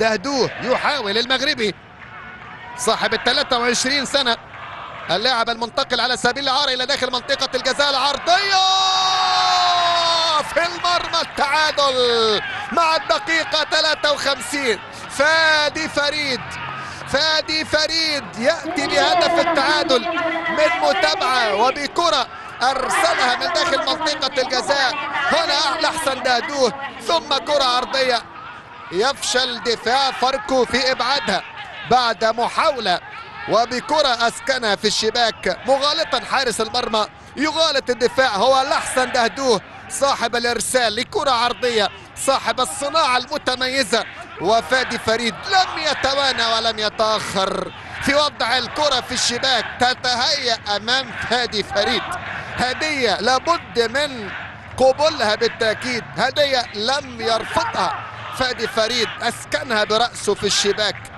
دهدوه يحاول المغربي صاحب ال 23 سنة اللاعب المنتقل على سبيل العار إلى داخل منطقة الجزاء العرضية في المرمى. التعادل مع الدقيقة 53. فادي فريد يأتي بهدف التعادل من متابعة وبكرة أرسلها من داخل منطقة الجزاء. هنا أعلى حسن دهدوه ثم كرة عرضية يفشل دفاع فاركو في إبعادها بعد محاولة، وبكرة أسكنها في الشباك مغالطا حارس المرمى. يغالط الدفاع، هو لحسن دهدوه صاحب الإرسال لكرة عرضية، صاحب الصناعة المتميزة، وفادي فريد لم يتوانى ولم يتأخر في وضع الكرة في الشباك. تتهيأ أمام فادي فريد هدية لابد من قبولها بالتأكيد، هدية لم يرفضها. فادي فريد أسكنها برأسه في الشباك.